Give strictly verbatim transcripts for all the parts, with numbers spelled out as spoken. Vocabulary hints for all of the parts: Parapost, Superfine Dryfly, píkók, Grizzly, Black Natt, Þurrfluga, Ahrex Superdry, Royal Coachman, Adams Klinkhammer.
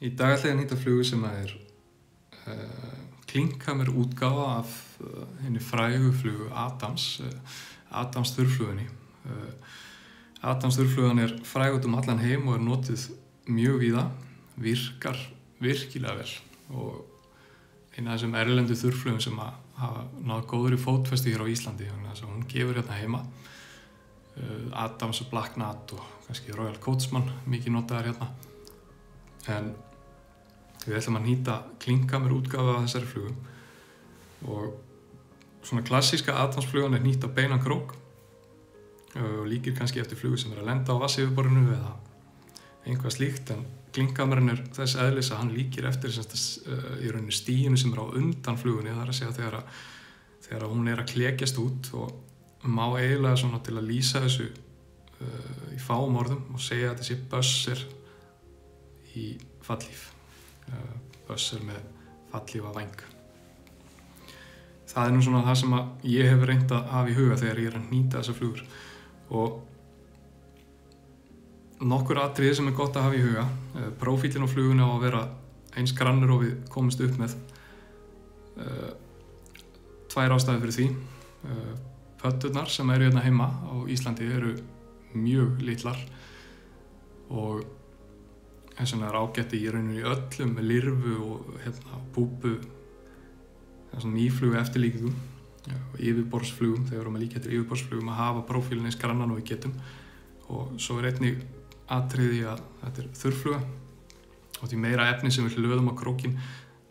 Í dag ætla ég að nýta flugu sem er uh, Klinkhammer útgáfa af uh, henni frægu flugu Adams, uh, Adams þurrflugunni. Uh, Adams þurrflugan er frægut um allan heim og er notið mjög víða, virkar virkilega vel og eina af þessum erlendu þurrflugum sem hafa náð góður í fótfesti hér á Íslandi, þannig að hún gefur hérna heima. Uh, Adams og Black Natt og kannski Royal Coachman, mikið notaðar hérna. En við ætlum að nýta Klinkhammer útgáfu af þessari flugu og svona klassíska Adamsflugan er nýtt á beinan krók og líkir kannski eftir flugu sem er að lenda á vatnsyfirborðinu eða einhvað slíkt, en Klinkhammerinn er þess eðlis að hann líkir eftir þess uh, í rauninni stíinu sem er á undan flugunni, það er að segja þegar að, þegar að hún er að klekjast út, og má eiginlega svona til að lýsa þessu uh, í fáum orðum og segja að þessi bössir í fallíf, össur með fallífa væng. Það er nú svona það sem að ég hef reynt að hafa í huga þegar ég er að nýta þessa flugur, og nokkur atriði sem er gott að hafa í huga. Prófílinn á flugunni á að vera eins grannur og við komumst upp með. Tvær ástæður fyrir því: pötturnar sem eru hérna heima á Íslandi eru mjög litlar og eins og það er ágætt í rauninni öllum með lirfu og hérna, púpu, nýflugu eftirlíkingum og yfirborðsflugum. Þegar við erum að líka eftir yfirborðsflugum að hafa prófílinn eins grannan og við getum. Og svo er einnig atriði að þetta er þurrfluga og því meira efni sem við löðum á krókinn,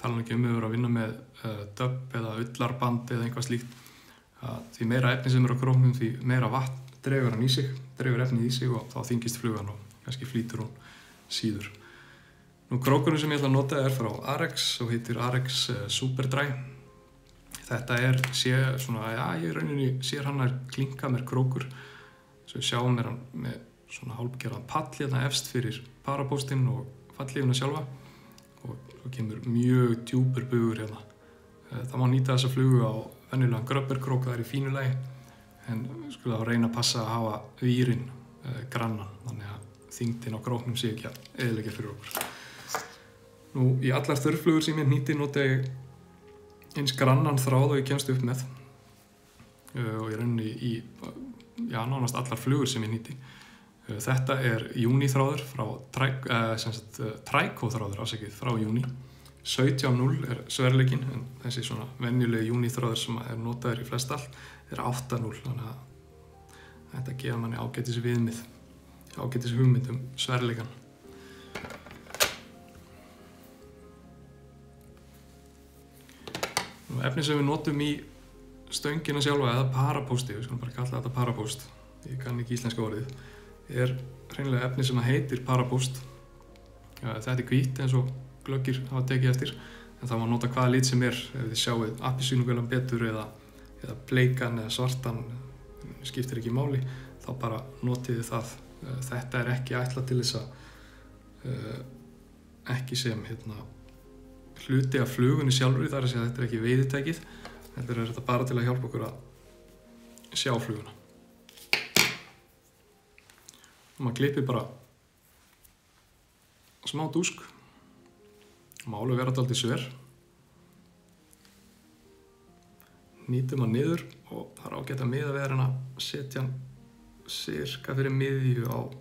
talan ekki um við erum að vinna með uh, döbb eða ullarband eða einhvað slíkt, að því meira efni sem er á króknum, því meira vatn dregur hann í sig, dregur efnið í sig og þá þyngist flugan og kannski flýtur hún síður. Nú, krókurinn sem ég ætla að nota er frá Ahrex og heitir Ahrex Superdry. Þetta er sér svona, já, ég rauninni sér hann að Klinkhammer krókur. Svo sjáum er hann með svona hálfgerðan pall hérna efst fyrir parapóstinn og fallífuna sjálfa og svo kemur mjög djúpur bugur hérna. Það má nýta þessa flugu á venjulegan gröbberkrók, það er í fínu lagi, en skulum að reyna að passa að hafa vírinn eh, grannan, þannig að þyngdin á króknum sé ekki að eyðileggja fyrir okkur. Nú, í allar þurrflugur sem ég nýti nota ég eins grannan þráð og ég kemst upp með, uh, og ég raunni í já, nánast allar flugur sem ég nýti. Uh, þetta er júníþráður frá trækóþráður, afsakið, frá júní. sautján núll er sverleikinn, en þessi svona venjulegi júníþráður sem er notaður í flest allt er átta núll, þannig að þetta gefa manni ágætis viðmið, ágætis hugmynd um sverleikann. Efni sem við notum í stöngina sjálfa, eða parapósti, við skulum bara kalla þetta parapóst, ég kann ekki íslenska orðið, er hreinlega efni sem heitir parapóst. Þetta er hvítt eins og glöggir hafa tekið eftir, en það má nota hvaða lit sem er, ef þið sjáuð appelsínugullan betur eða, eða bleikan eða svartan, skiptir ekki máli, þá bara notið þið það. Þetta er ekki ætlað til þess að, ekki sem hérna, hluti af flugunni sjálfri, þar að segja að þetta er ekki veiðitækið, þetta er þetta bara til að hjálpa okkur að sjá fluguna. Og maður klippir bara smá dúsk, málu vera þetta aldrei sver, nýtum hann niður og það er ágætt að miða verðin að setja hann cirka fyrir miðju á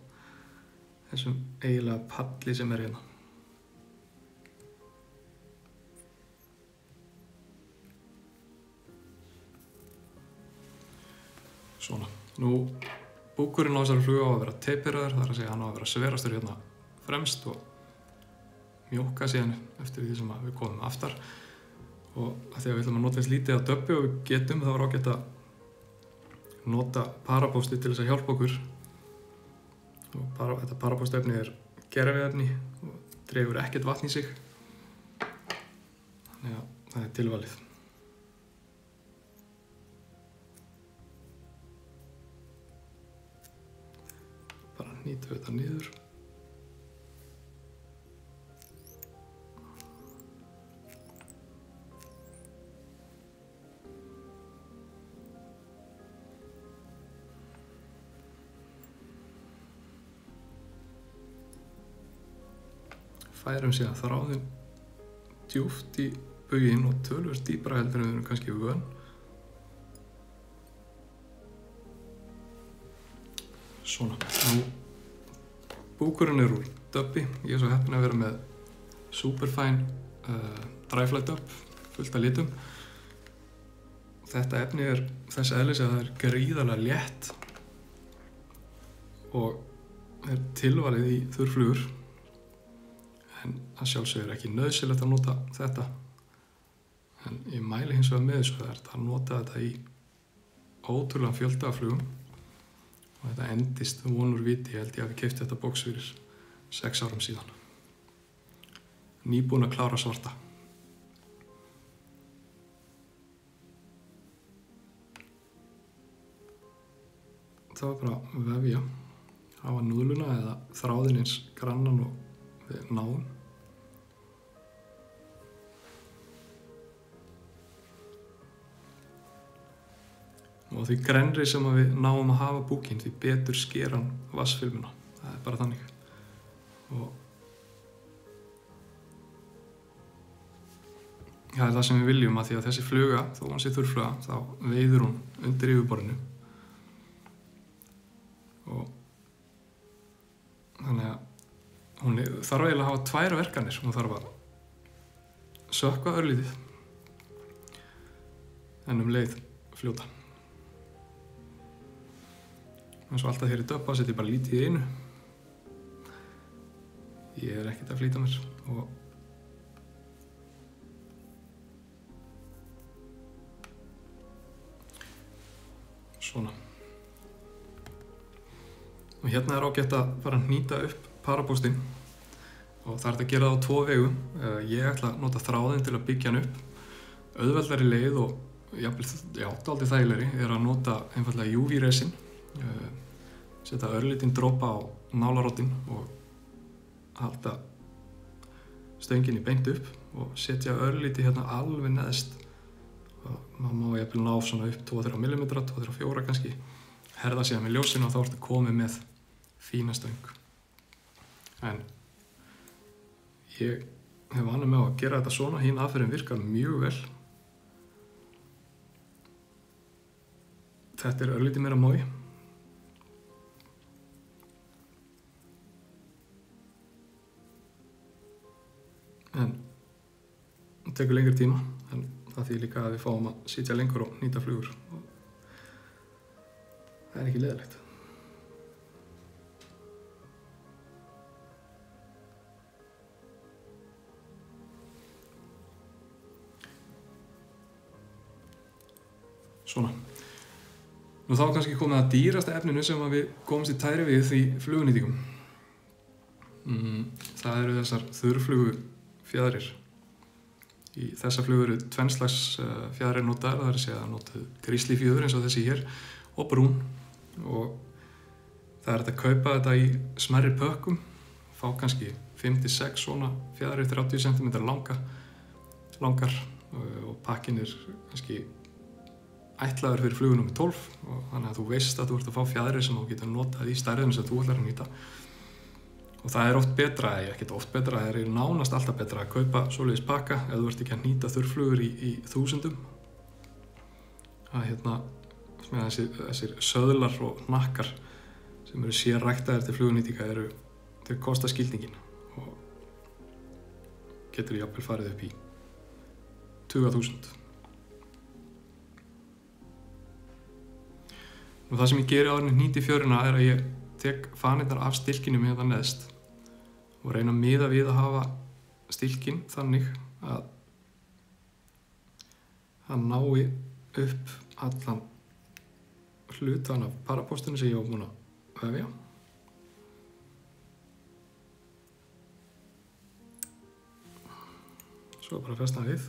þessum eiginlega palli sem er hérna. Svona. Nú, búkurinn á þessari flugu á að vera teiperaður, það er að segja hann á að vera sverastur hérna fremst og mjóka síðan eftir því sem við komum aftar. Og af því að við ætlum að nota eins lítið af döbbi og við getum, þá er ágætt að nota parapósti til þess að hjálpa okkur. Og para, þetta parapóstefni er gerviefni og dregur ekkert vatn í sig. Þannig að það er tilvalið. Nýtum við þetta niður. færum síðan þráðinn djúft í buginn og tölvur dýpra heldur en við erum kannski vön. Svona, nú búkurinn er úr dubbi, ég er svo heppinn að vera með superfine uh, dryfly dubb fullt af litum. Þetta efni er þess eðlis að það er gríðarlega létt og er tilvalið í þurrflugur, en að sjálfsögur ekki nauðsynlegt að nota þetta, en ég mæli hins vegar með þessu, það er að nota þetta í ótrúlega fjölda af flugum og þetta endist vonur viti. Ég held ég að við keypti þetta box fyrir sex árum síðan, nýbúin að klára svarta. Það var bara að vefja, hafa núðluna eða þráðinn eins grannan og við náðum. Og því grennri sem við náum að hafa búkinn, því betur sker hann vassfilmuna. Það er bara þannig. Og það er það sem við viljum, að því að þessi fluga, þó hann sé þurrfluga, þá veiður hún undir yfirborðinu. Og þannig að hún þarf eiginlega að hafa tvær verkanir. Hún þarf að sökkva örlítið en um leið fljóta. En svo alltaf hér í döppa setjum ég bara lítið í einu. Ég er ekkert að flýta mér. Og svona. Og hérna er ágætt að bara hnýta upp parabóstinn og það er að gera það á tvo vegu. Ég ætla að nota þráðinn til að byggja hann upp. Auðveldari leið og játtaldi þægilegri er að nota einfallega U V-resin, setja örlítinn dropa á nálarótinn og halda stönginni beint upp og setja örlíti hérna alveg neðst. Man má jafnvel ná svona upp tveggja til þriggja millimetra, tveggja til fjögurra kannski. Herða síðan með ljósinu og þá ertu komið með fína stöng. En ég hef vanað mig á að gera þetta svona, hín aðferðin virkar mjög vel. Þetta er örlítið meira mói. En það tekur lengri tíma, en það þýðir líka að við fáum að sitja lengur og nýta flugur. Það er ekki leiðilegt. Svona. Nú þá kannski komið að dýrasta efninu sem við komumst í tæri við í flugunýtingum. Það eru þessar þurrflugufjaðrir. Í þessa flugur eru tvennslags fjaðrir notaðar, það er að segja að nota grizzly fjöður eins og þessi hér og brún. Og það er hægt að kaupa þetta í smærri pökkum, fá kannski fimm til sex svona fjaðrir þrjátíu sentimetra langa, langar, og pakkin er kannski ætlaður fyrir flugu númer tólf og þannig að þú veist að þú ert að fá fjaðrir sem þú getur notað í stærðinu sem þú ætlar að nýta. Og það er oft betra, eða ekkert oft betra, það er nánast alltaf betra að kaupa svoleiðis pakka ef þú ert ekki að nýta þurrflugur í, í þúsundum. Það er hérna Þessir, þessir söðlar og nakkar sem eru sérræktaðir til flugunýtinga eru til að kosta skildingin og getur jafnvel farið upp í tuttugu þúsund. Og það sem ég geri áður en hnýti fjöruna er að ég tek fanirnar af stilkinu með það neðst og reyna að miða við að hafa stilkin þannig að það nái upp allan hlutan af parapóstinu sem ég á búin að vefja. Svo bara festa hann við.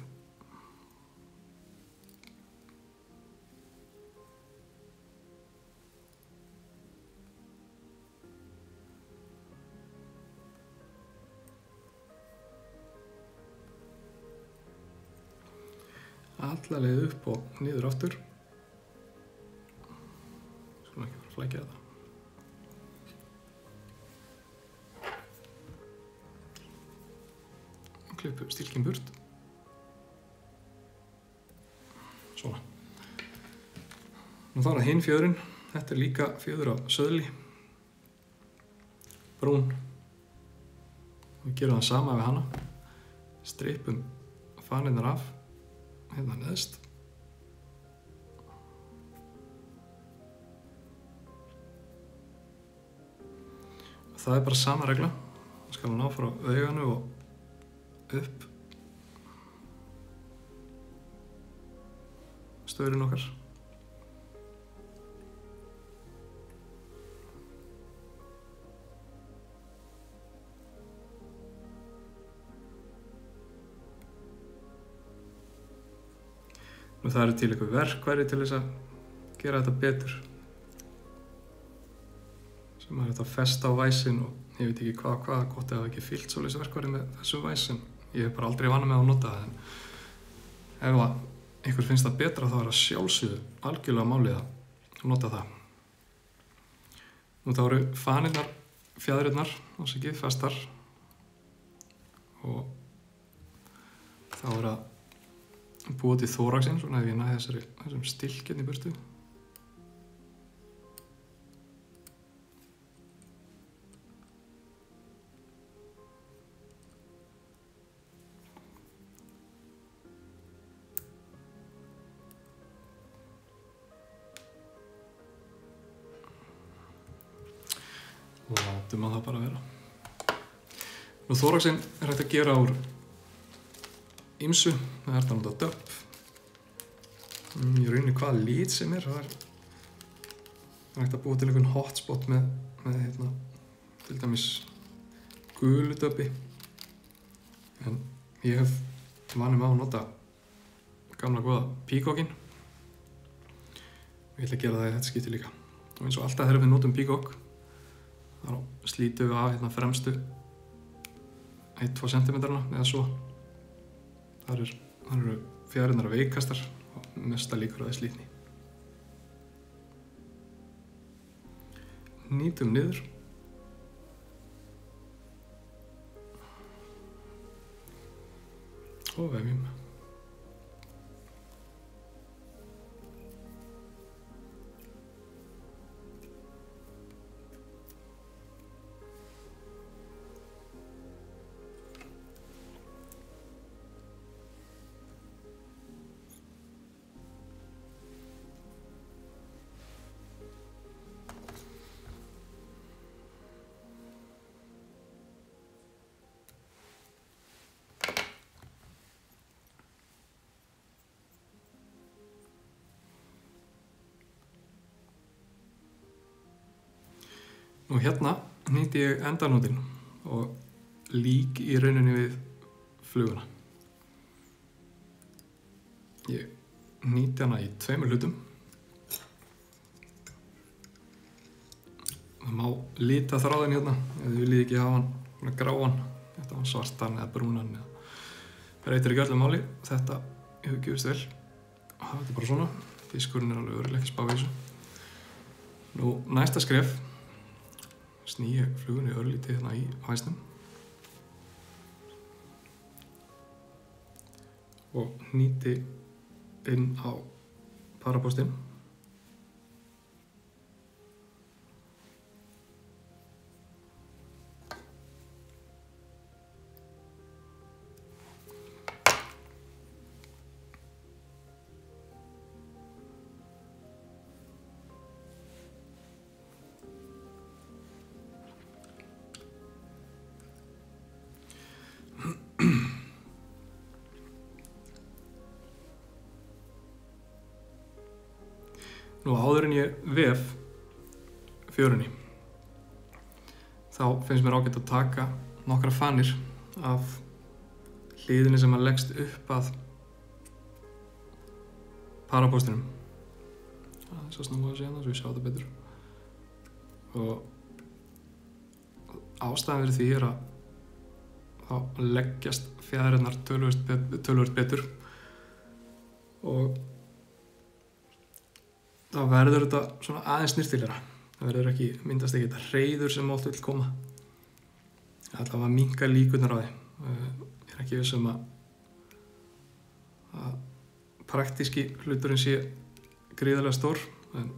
Alla leið upp og niður aftur. Flækja það. klippu stilkinn burt. Svona. Nú þarf að hinn fjöðurinn. Þetta er líka fjöður á söðli. Brún. Við gerum það sama við hana. Stripum fanirnar af. Hérna neðst. Það er bara sama regla. Það skal ná frá auganu og upp staurinn okkar. Nú það eru til eitthvað verkværi til þess að gera þetta betur. Sem er þetta að festa á væsin og ég veit ekki hvað hvað, gott ef það ekki fyllt svo leysa verkværi með þessum væsin. Ég hef bara aldrei vana með að nota það, en ef að einhver finnst það betra þá er það sjálfsögðu algjörlega málið að nota það. Nú það eru fanirnar, fjaðrirnar, ásikið, festar og þá er það búið til þóraxinn, svona ef ég næði þessari, þessum stilkinn í burtu. Látum að það bara vera. Nú þóraxinn er hægt að gera úr ímsu, það er það nota döpp. Ég raunir hvað lít sem er, það er hægt að búa til einhvern hotspot með, með hérna, til dæmis gulu döppi. En ég hef vanum á að nota gamla góða píkókinn. Ég ætla að gera það í þetta skipti líka. Og eins og alltaf þegar við notum píkók, þá slítum við af hérna fremstu einn til tveggja sentimetra eða svo. Þar eru fjaðrirnar veikastar og mesta líkur að þess slitni. Nýtum niður. Og vefjum. Nú hérna nýtti ég endanótinn og lík í rauninni við fluguna. Ég nýtti hana í tveimur hlutum. Það má lita þráðinn hérna, ef þið viljið ekki hafa hann gráan, þetta var svartan eða brúnan eða breytir ekki öllu máli. Þetta hefur gefist vel. Það er bara svona, fiskurinn er alveg örugglega ekki spáð í þessu. Nú næsta skref. Sníi ég flugunni örlítið hérna í hæsnum og hnýti inn á parapostinn. Nú áður en ég vef fjörunni, þá finnst mér ágætt að taka nokkra fanir af hliðinni sem að leggst upp að parapóstinum. Það er svo snúið að segja það, svo ég sjá þetta betur. Og ástæðan fyrir því er að þá leggjast fjaðrirnar töluvert betur og þá verður þetta svona aðeins snyrtilegra. Það verður ekki, myndast ekki þetta hreiður sem oft vil koma. Það ætla að minka líkurnar á því. Ég ekki við sem að að praktíski hluturinn sé gríðarlega stór, en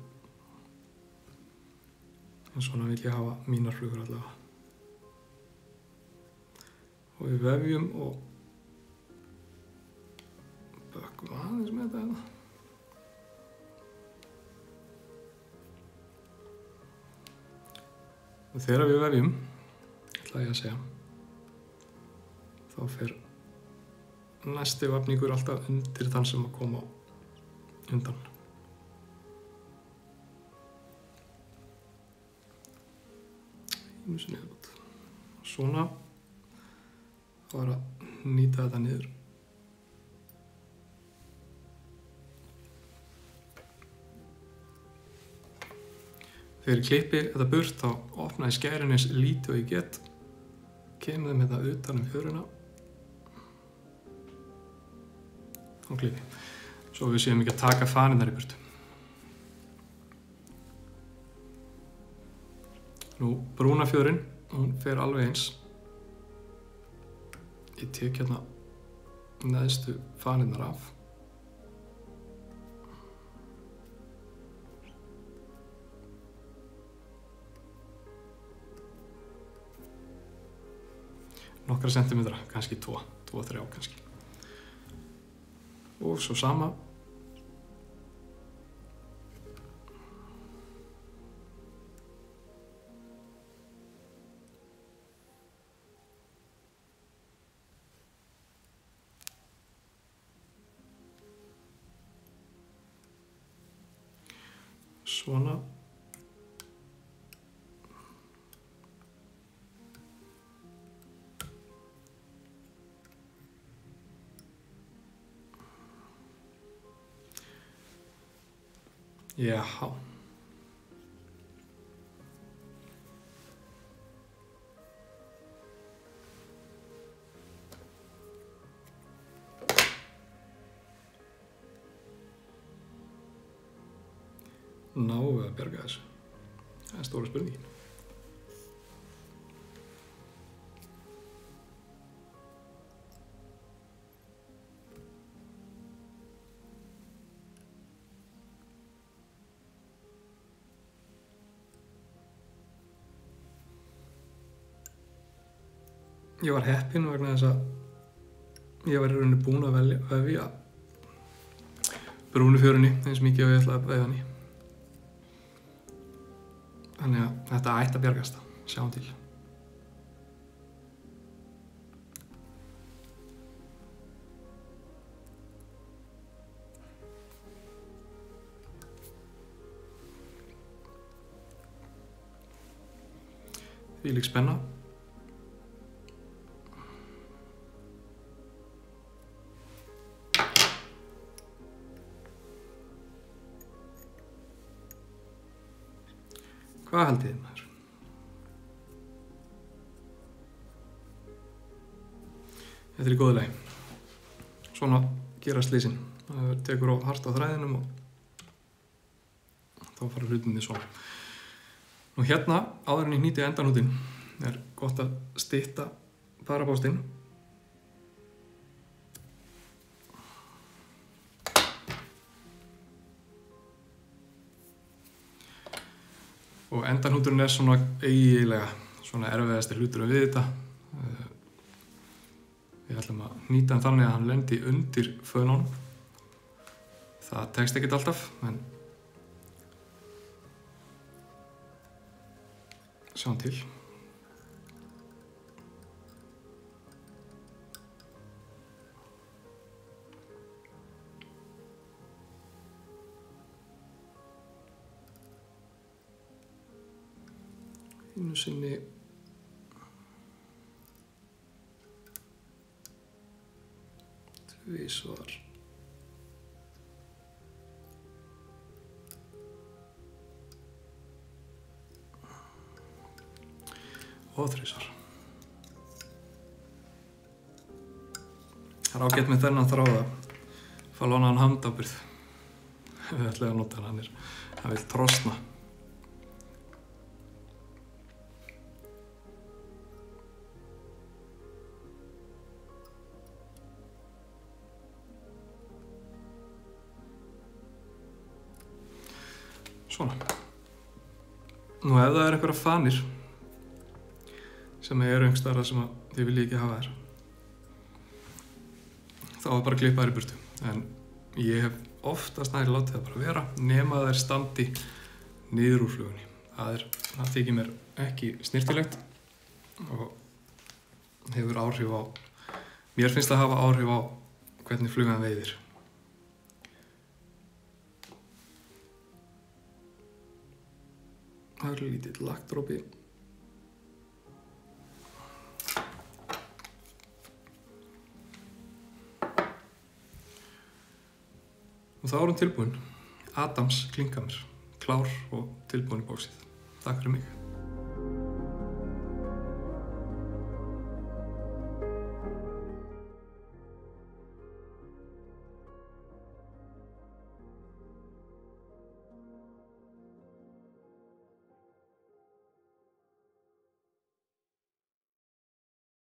en svona vil ég hafa mínar flugur allavega. Og við vefjum og bökkum aðeins með þetta hérna. Og þegar við vefjum, ætla ég að segja, þá fer næsti vafningur alltaf undir þann sem að koma á undan. Einu sinni út. Svona þá er að nýta þetta niður. Þegar ég klippi þetta burt þá opna ég skærin eins lítið og ég get, kemur þeim þetta utan um fjöruna og klippi, svo við séum ekki að taka fanirnar í burtu. Nú brúna fjörin, hún fer alveg eins. Ég tek hérna neðstu fanirnar af. Nokkra sentimetra, kannski tvo, tvo, þrjá kannski. Og svo sama. Svona. Já. Náum við að berga þessu? Það er stóra spurningin. Ég var heppinn vegna þess að ég var í rauninni búinn að velja vefja brúnu fjörunni eins mikið og ég ætlaði að vefja hann í. Þannig að þetta ætti að bjargast það, sjáum til. Því lík spenna. Hvað haldið þið maður? Þetta er í góðu lagi. Svona gera slísin. Það tekur á hart á þræðinum og þá fara hlutinni svona. Nú hérna, áður en ég hnýti endanútin, er gott að stytta parabástinn. Og endanhúturinn er svona eiginlega svona erfiðasti hluturinn við þetta. Við ætlum að nýta hann þannig að hann lendi undir fönunum. Það tekst ekkert alltaf, en sjáum til. Einu sinni. Tvísvar. Og þrísvar. Það er ágætt með þennan þráða. Fá lána hann handábyrð. Við ætlum að nota hann hann er. Hann vil trosna. svona. Nú ef það eru einhverja fanir sem eru einhvers staðar sem þið viljið ekki hafa þær, þá er bara að klippa þær í burtu. En ég hef oftast nær látið það bara vera, nema þær standi niður úr flugunni. Það, er, það þykir mér ekki snyrtilegt og hefur áhrif á, mér finnst það hafa áhrif á hvernig flugan veiðir. Það er lítið lagdrópi. Og þá er hún tilbúin. Adams Klinkhammer. Klár og tilbúin í bóksið. Takk fyrir mig.